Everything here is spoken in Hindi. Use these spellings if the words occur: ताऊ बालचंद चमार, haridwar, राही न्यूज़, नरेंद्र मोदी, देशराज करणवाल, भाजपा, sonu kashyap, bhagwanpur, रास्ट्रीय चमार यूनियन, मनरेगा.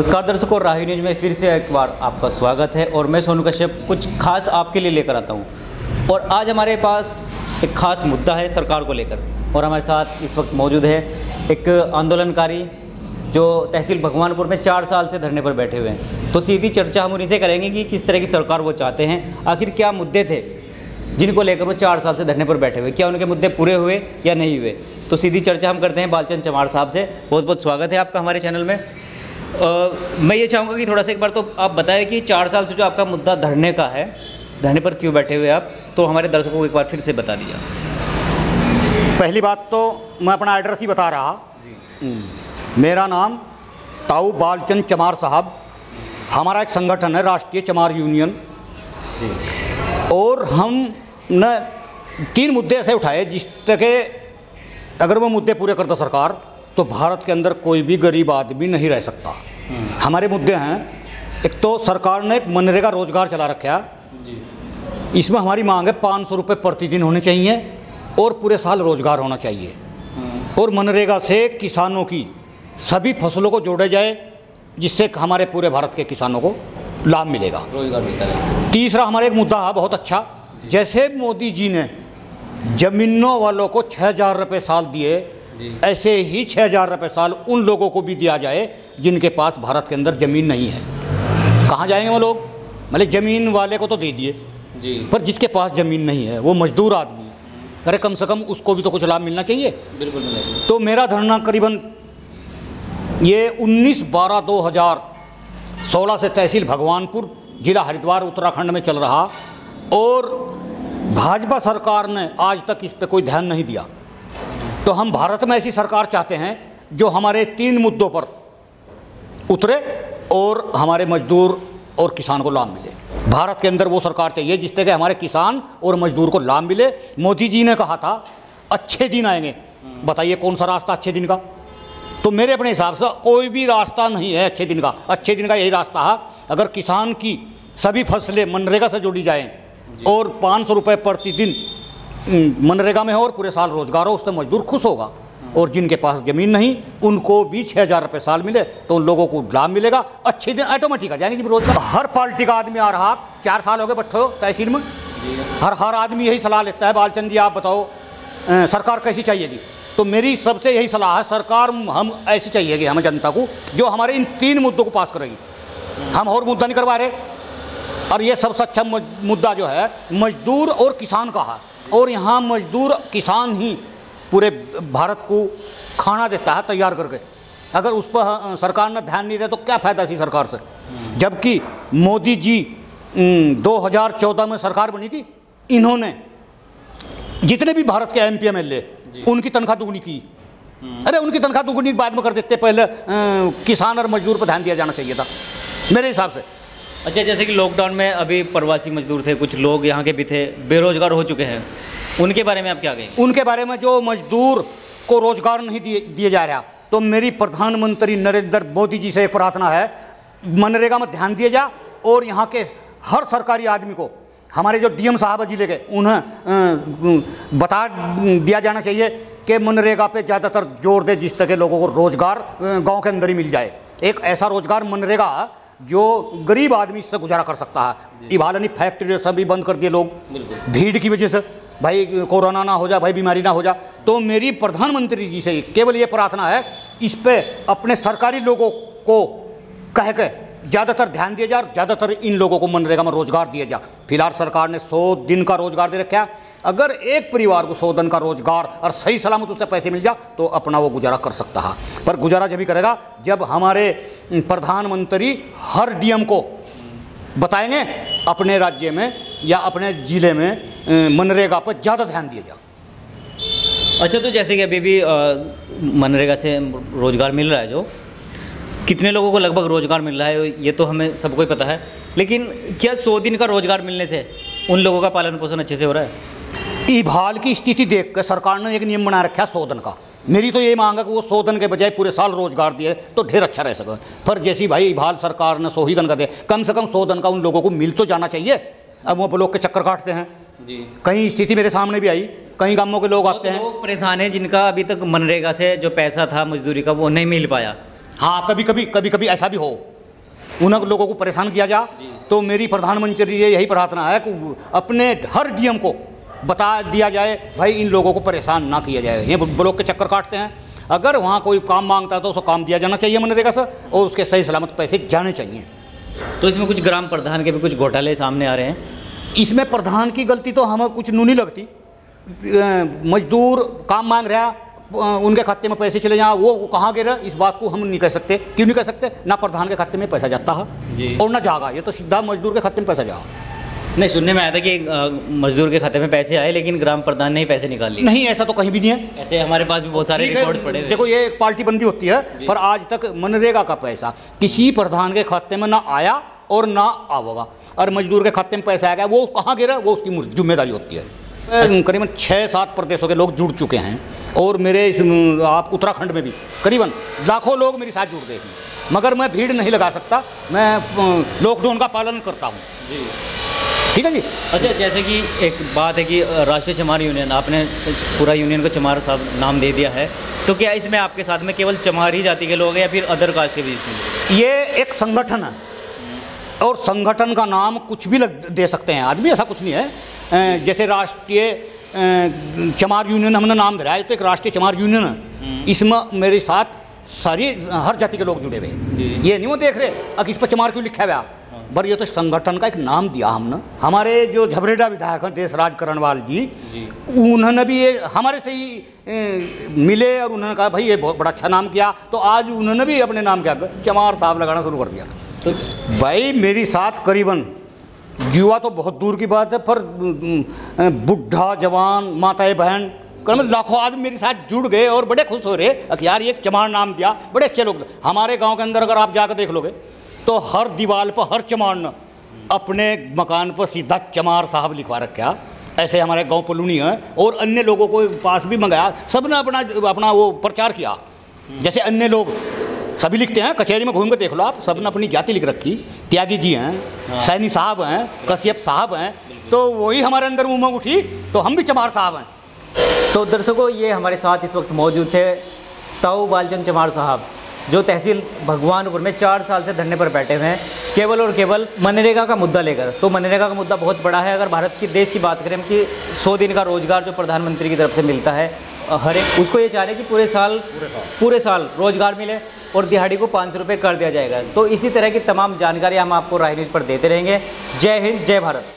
नमस्कार दर्शकों, राही न्यूज में फिर से एक बार आपका स्वागत है और मैं सोनू कश्यप कुछ खास आपके लिए लेकर आता हूँ। और आज हमारे पास एक खास मुद्दा है सरकार को लेकर, और हमारे साथ इस वक्त मौजूद है एक आंदोलनकारी जो तहसील भगवानपुर में 4 साल से धरने पर बैठे हुए हैं। तो सीधी चर्चा हम उन्हीं से करेंगे कि किस तरह की सरकार वो चाहते हैं, आखिर क्या मुद्दे थे जिनको लेकर वो 4 साल से धरने पर बैठे हुए, क्या उनके मुद्दे पूरे हुए या नहीं हुए। तो सीधी चर्चा हम करते हैं बालचंद चमार साहब से। बहुत बहुत स्वागत है आपका हमारे चैनल में। मैं ये चाहूँगा कि थोड़ा सा एक बार तो आप बताएं कि 4 साल से जो आपका मुद्दा धरने का है, धरने पर क्यों बैठे हुए आप, तो हमारे दर्शकों को एक बार फिर से बता दिया। पहली बात तो मैं अपना एड्रेस ही बता रहा जी। मेरा नाम ताऊ बालचंद चमार साहब, हमारा एक संगठन है रास्ट्रीय चमार यूनियन जी। और हमने 3 मुद्दे ऐसे उठाए जिस तक अगर वो मुद्दे पूरे करता सरकार तो भारत के अंदर कोई भी गरीब आदमी नहीं रह सकता। हमारे मुद्दे हैं, एक तो सरकार ने एक मनरेगा रोजगार चला रखा जी। इसमें हमारी मांग है 500 रुपये प्रतिदिन होने चाहिए और पूरे साल रोजगार होना चाहिए। और मनरेगा से किसानों की सभी फसलों को जोड़ा जाए जिससे हमारे पूरे भारत के किसानों को लाभ मिलेगा, रोजगार मिलता है। तीसरा हमारा एक मुद्दा है बहुत अच्छा, जैसे मोदी जी ने जमीनों वालों को 6000 रुपये साल दिए, ऐसे ही 6000 रुपये साल उन लोगों को भी दिया जाए जिनके पास भारत के अंदर ज़मीन नहीं है। कहाँ जाएंगे वो लोग, मतलब ज़मीन वाले को तो दे दिए जी, पर जिसके पास ज़मीन नहीं है वो मजदूर आदमी, अरे कम से कम उसको भी तो कुछ लाभ मिलना चाहिए। बिल्कुल मिलेगा। तो मेरा धरना करीबन ये 19/12/2016 से तहसील भगवानपुर जिला हरिद्वार उत्तराखंड में चल रहा, और भाजपा सरकार ने आज तक इस पर कोई ध्यान नहीं दिया। तो हम भारत में ऐसी सरकार चाहते हैं जो हमारे 3 मुद्दों पर उतरे और हमारे मजदूर और किसान को लाभ मिले। भारत के अंदर वो सरकार चाहिए जिससे कि हमारे किसान और मजदूर को लाभ मिले। मोदी जी ने कहा था अच्छे दिन आएंगे, बताइए कौन सा रास्ता अच्छे दिन का? तो मेरे अपने हिसाब से कोई भी रास्ता नहीं है अच्छे दिन का। अच्छे दिन का यही रास्ता है, अगर किसान की सभी फसलें मनरेगा से जोड़ी जाएँ और 500 रुपये प्रतिदिन मनरेगा में हो और पूरे साल रोजगार हो, उससे मजदूर खुश होगा। और जिनके पास ज़मीन नहीं उनको भी 6000 रुपये साल मिले तो उन लोगों को लाभ मिलेगा। अच्छे दिन ऑटोमेटिक आ जाएंगे जब रोजगार। हर पार्टी का आदमी आ रहा, 4 साल हो गए बैठे हो तहसील में, हर आदमी यही सलाह लेता है, बालचंद जी आप बताओ सरकार कैसी चाहिए जी। तो मेरी सबसे यही सलाह है, सरकार हम ऐसी चाहिए कि हमें जनता को जो हमारे इन 3 मुद्दों को पास करेगी। हम और मुद्दा नहीं करवा रहे, और ये सबसे अच्छा मुद्दा जो है मजदूर और किसान का है। और यहाँ मजदूर किसान ही पूरे भारत को खाना देता है तैयार करके, अगर उस पर सरकार ने ध्यान नहीं दिया तो क्या फ़ायदा इसी सरकार से। जबकि मोदी जी 2014 में सरकार बनी थी, इन्होंने जितने भी भारत के MP MLA उनकी तनख्वाह दुगनी की। अरे उनकी तनख्वाह दुगनी बाद में कर देते, पहले किसान और मजदूर पर ध्यान दिया जाना चाहिए था मेरे हिसाब से। अच्छा, जैसे कि लॉकडाउन में अभी प्रवासी मजदूर थे, कुछ लोग यहाँ के भी थे, बेरोजगार हो चुके हैं, उनके बारे में आप क्या कहेंगे? उनके बारे में जो मजदूर को रोजगार नहीं दिए जा रहा, तो मेरी प्रधानमंत्री नरेंद्र मोदी जी से प्रार्थना है मनरेगा में ध्यान दिया जा, और यहाँ के हर सरकारी आदमी को, हमारे जो DM साहब जिले के, उन्हें बता दिया जाना चाहिए कि मनरेगा पे ज़्यादातर जोर दे जिस तरह लोगों को रोजगार गाँव के अंदर ही मिल जाए। एक ऐसा रोजगार मनरेगा जो गरीब आदमी इससे गुजारा कर सकता है। इबालनी फैक्ट्री सभी बंद कर दिए लोग भीड़ की वजह से, भाई कोरोना ना हो जाए, भाई बीमारी ना हो जाए। तो मेरी प्रधानमंत्री जी से केवल ये प्रार्थना है, इस पर अपने सरकारी लोगों को कह के ज़्यादातर ध्यान दिया जाए, ज़्यादातर इन लोगों को मनरेगा में रोजगार दिया जाए। फिलहाल सरकार ने 100 दिन का रोजगार दे रखा है, अगर एक परिवार को 100 दिन का रोजगार और सही सलामत उससे पैसे मिल जाए तो अपना वो गुजारा कर सकता है। पर गुजारा जब भी करेगा जब हमारे प्रधानमंत्री हर DM को बताएंगे अपने राज्य में या अपने जिले में मनरेगा पर ज़्यादा ध्यान दिया जाए। अच्छा, तो जैसे कि अभी भी मनरेगा से रोजगार मिल रहा है, जो कितने लोगों को लगभग रोज़गार मिल रहा है ये तो हमें सबको ही पता है, लेकिन क्या 100 दिन का रोज़गार मिलने से उन लोगों का पालन पोषण अच्छे से हो रहा है? इबाल की स्थिति देखकर सरकार ने एक नियम बना रखा है 100 दिन का। मेरी तो ये मांग है कि वो 100 दिन के बजाय पूरे साल रोज़गार दिए तो ढेर अच्छा रह सके। पर जैसी भाई इबाल सरकार ने 100 ही दिन का दे, कम से कम 100 दिन का उन लोगों को मिल तो जाना चाहिए। अब वो ब्लॉक के चक्कर काटते हैं जी। कहीं स्थिति मेरे सामने भी आई, कई गाँवों के लोग आते हैं, लोग परेशान हैं जिनका अभी तक मनरेगा से जो पैसा था मजदूरी का वो नहीं मिल पाया। हाँ, कभी कभी ऐसा भी हो उन लोगों को परेशान किया जा। तो मेरी प्रधानमंत्री जी यही प्रार्थना है कि अपने हर डीएम को बता दिया जाए, भाई इन लोगों को परेशान ना किया जाए, ये ब्लॉक के चक्कर काटते हैं। अगर वहाँ कोई काम मांगता है तो उसको काम दिया जाना चाहिए मनरेगा से, और उसके सही सलामत पैसे जाने चाहिए। तो इसमें कुछ ग्राम प्रधान के भी कुछ घोटाले सामने आ रहे हैं। इसमें प्रधान की गलती तो हमें कुछ नूनी लगती, मजदूर काम मांग रहा, उनके खाते में पैसे चले जाए, वो कहाँ गए इस बात को हम नहीं कह सकते। क्यों नहीं कह सकते? ना प्रधान के खाते में पैसा जाता है और ना जागा, ये तो सीधा मजदूर के खाते में पैसा जाएगा। नहीं, सुनने में आया था कि मजदूर के खाते में पैसे आए लेकिन ग्राम प्रधान ने ही पैसे निकाल लिए। नहीं, ऐसा तो कहीं भी नहीं है। ऐसे हमारे पास भी बहुत सारे रिकॉर्ड्स पड़े हैं। देखो, ये एक पार्टी बंदी होती है, पर आज तक मनरेगा का पैसा किसी प्रधान के खाते में ना आया और ना आवेगा। और मजदूर के खाते में पैसा आ गया, वो कहाँ गिरा, वो उसकी जिम्मेदारी होती है। करीबन 6-7 प्रदेशों के लोग जुड़ चुके हैं, और मेरे इस आप उत्तराखंड में भी करीबन लाखों लोग मेरे साथ जुड़ गए हैं। मगर मैं भीड़ नहीं लगा सकता, मैं लॉकडाउन का पालन करता हूँ। ठीक है जी। अच्छा, जैसे कि एक बात है कि राष्ट्रीय चमार यूनियन, आपने पूरा यूनियन को चमार साहब नाम दे दिया है, तो क्या इसमें आपके साथ में केवल चमारी जाति के लोग हैं या फिर अदर कास्ट के भी इसमें? ये एक संगठन है, और संगठन का नाम कुछ भी दे सकते हैं आदमी, ऐसा कुछ नहीं है। जैसे राष्ट्रीय चमार यूनियन हमने नाम दे रहा है, तो एक राष्ट्रीय चमार यूनियन है। इसमें मेरे साथ सारी हर जाति के लोग जुड़े हुए हैं। ये नहीं वो देख रहे अब इस पर चमार क्यों लिखा हुआ, पर ये तो संगठन का एक नाम दिया हमने। हमारे जो झबरेडा विधायक हैं देशराज करणवाल जी, उन्होंने भी ये हमारे से ही मिले और उन्होंने कहा भाई ये बहुत बड़ा अच्छा नाम किया, तो आज उन्होंने भी अपने नाम क्या चमार साहब लगाना शुरू कर दिया। तो भाई मेरी साथ करीबन युवा तो बहुत दूर की बात है, पर बुढ़ा जवान माताएं बहन करीबन लाखों आदमी मेरे साथ जुड़ गए और बड़े खुश हो रहे कि यार ये चमार नाम दिया, बड़े अच्छे लोग। हमारे गांव के अंदर अगर आप जाकर देख लोगे तो हर दीवार पर हर चमार ने अपने मकान पर सीधा चमार साहब लिखवा रखा। ऐसे हमारे गांव पलूनी है, और अन्य लोगों को पास भी मंगाया, सब ने अपना अपना वो प्रचार किया। जैसे अन्य लोग सभी लिखते हैं, कचहरी में घूम के देख लो आप, सब ने अपनी जाति लिख रखी। त्यागी जी हैं, सैनी साहब हैं, कश्यप साहब हैं, तो वही हमारे अंदर उमंग उठी, तो हम भी चमार साहब हैं। तो दर्शकों, ये हमारे साथ इस वक्त मौजूद थे ताऊ बालचंद चमार साहब, जो तहसील भगवानपुर में 4 साल से धरने पर बैठे हुए हैं, केवल और केवल मनरेगा का मुद्दा लेकर। तो मनरेगा का मुद्दा बहुत बड़ा है। अगर भारत की देश की बात करें कि 100 दिन का रोज़गार जो प्रधानमंत्री की तरफ से मिलता है हर एक, उसको ये चाह रहे हैं कि पूरे साल रोज़गार मिले और दिहाड़ी को 500 रुपये कर दिया जाएगा। तो इसी तरह की तमाम जानकारी हम आपको राय न्यूज़ पर देते रहेंगे। जय हिंद, जय भारत।